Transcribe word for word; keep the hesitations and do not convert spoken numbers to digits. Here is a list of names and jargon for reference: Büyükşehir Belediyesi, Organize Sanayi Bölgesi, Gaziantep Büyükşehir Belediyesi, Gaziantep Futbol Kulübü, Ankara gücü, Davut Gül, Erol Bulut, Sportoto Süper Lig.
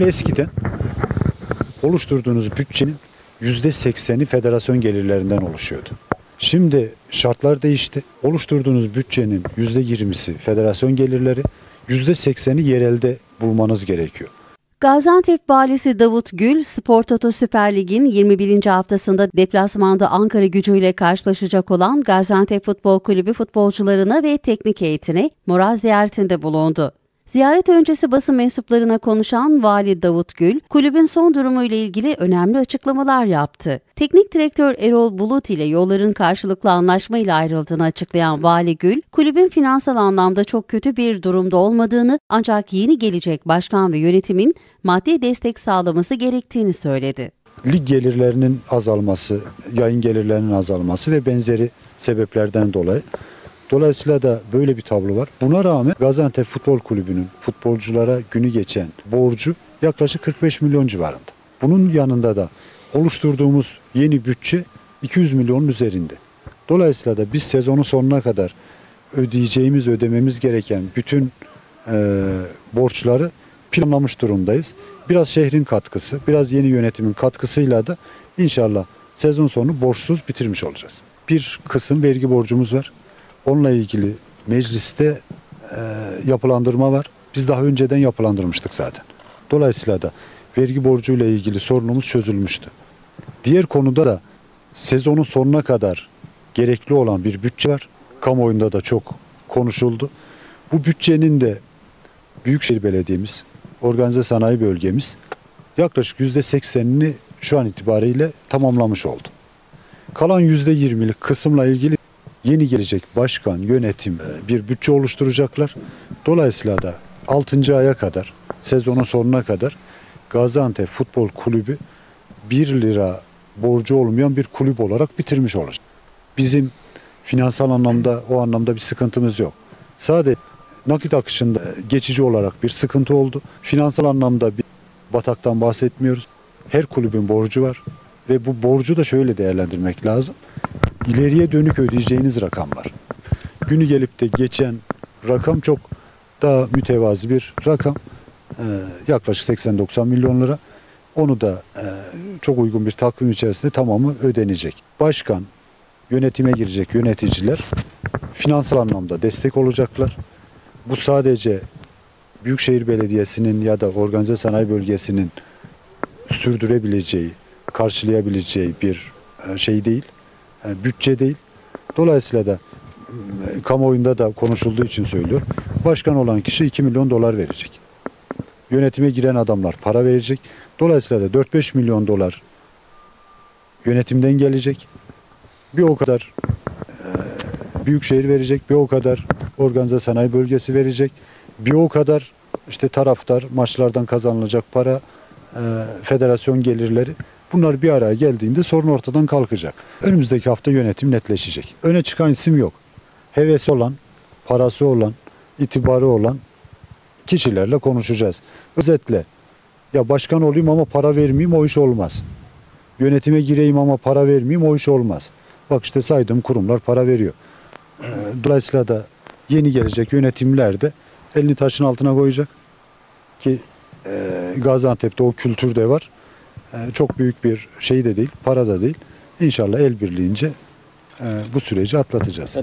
Eskiden oluşturduğunuz bütçenin yüzde sekseni federasyon gelirlerinden oluşuyordu. Şimdi şartlar değişti. Oluşturduğunuz bütçenin yüzde yirmisi federasyon gelirleri, yüzde sekseni yerelde bulmanız gerekiyor. Gaziantep Valisi Davut Gül, Sportoto Süper Lig'in yirmi birinci haftasında deplasmanda Ankara gücüyle karşılaşacak olan Gaziantep Futbol Kulübü futbolcularına ve teknik heyetine moral ziyaretinde bulundu. Ziyaret öncesi basın mensuplarına konuşan Vali Davut Gül, kulübün son durumu ile ilgili önemli açıklamalar yaptı. Teknik direktör Erol Bulut ile yolların karşılıklı anlaşma ile ayrıldığını açıklayan Vali Gül, kulübün finansal anlamda çok kötü bir durumda olmadığını, ancak yeni gelecek başkan ve yönetimin maddi destek sağlaması gerektiğini söyledi. Lig gelirlerinin azalması, yayın gelirlerinin azalması ve benzeri sebeplerden dolayı Dolayısıyla da böyle bir tablo var. Buna rağmen Gaziantep Futbol Kulübü'nün futbolculara günü geçen borcu yaklaşık kırk beş milyon civarında. Bunun yanında da oluşturduğumuz yeni bütçe iki yüz milyonun üzerinde. Dolayısıyla da biz sezonun sonuna kadar ödeyeceğimiz, ödememiz gereken bütün e, borçları planlamış durumdayız. Biraz şehrin katkısı, biraz yeni yönetimin katkısıyla da inşallah sezon sonu borçsuz bitirmiş olacağız. Bir kısım vergi borcumuz var. Onunla ilgili mecliste e, yapılandırma var. Biz daha önceden yapılandırmıştık zaten. Dolayısıyla da vergi borcuyla ilgili sorunumuz çözülmüştü. Diğer konuda da sezonun sonuna kadar gerekli olan bir bütçe var. Kamuoyunda da çok konuşuldu. Bu bütçenin de Büyükşehir Belediyemiz, Organize Sanayi Bölgemiz yaklaşık yüzde seksenini şu an itibariyle tamamlamış oldu. Kalan yüzde yirmilik kısımla ilgili yeni gelecek başkan, yönetim bir bütçe oluşturacaklar. Dolayısıyla da altıncı aya kadar, sezonun sonuna kadar Gaziantep Futbol Kulübü bir lira borcu olmayan bir kulüp olarak bitirmiş olacak. Bizim finansal anlamda o anlamda bir sıkıntımız yok. Sadece nakit akışında geçici olarak bir sıkıntı oldu. Finansal anlamda bir bataktan bahsetmiyoruz. Her kulübün borcu var ve bu borcu da şöyle değerlendirmek lazım. İleriye dönük ödeyeceğiniz rakamlar. Günü gelip de geçen rakam çok daha mütevazi bir rakam. Ee, yaklaşık seksen doksan milyon lira. Onu da e, çok uygun bir takvim içerisinde tamamı ödenecek. Başkan, yönetime girecek yöneticiler finansal anlamda destek olacaklar. Bu sadece Büyükşehir Belediyesi'nin ya da Organize Sanayi Bölgesi'nin sürdürebileceği, karşılayabileceği bir şey değil. Bütçe değil. Dolayısıyla da kamuoyunda da konuşulduğu için söylüyorum. Başkan olan kişi iki milyon dolar verecek. Yönetime giren adamlar para verecek. Dolayısıyla da dört beş milyon dolar yönetimden gelecek. Bir o kadar e, Büyükşehir verecek. Bir o kadar Organize Sanayi Bölgesi verecek. Bir o kadar işte taraftar, maçlardan kazanılacak para, e, federasyon gelirleri. Bunlar bir araya geldiğinde sorun ortadan kalkacak. Önümüzdeki hafta yönetim netleşecek. Öne çıkan isim yok. Hevesi olan, parası olan, itibarı olan kişilerle konuşacağız. Özetle, ya başkan olayım ama para vermeyeyim o iş olmaz. Yönetime gireyim ama para vermeyeyim o iş olmaz. Bak işte saydığım kurumlar para veriyor. Dolayısıyla da yeni gelecek yönetimler de elini taşın altına koyacak. Ki Gaziantep'te o kültür de var. Çok büyük bir şey de değil, para da değil. İnşallah el birliğince bu süreci atlatacağız.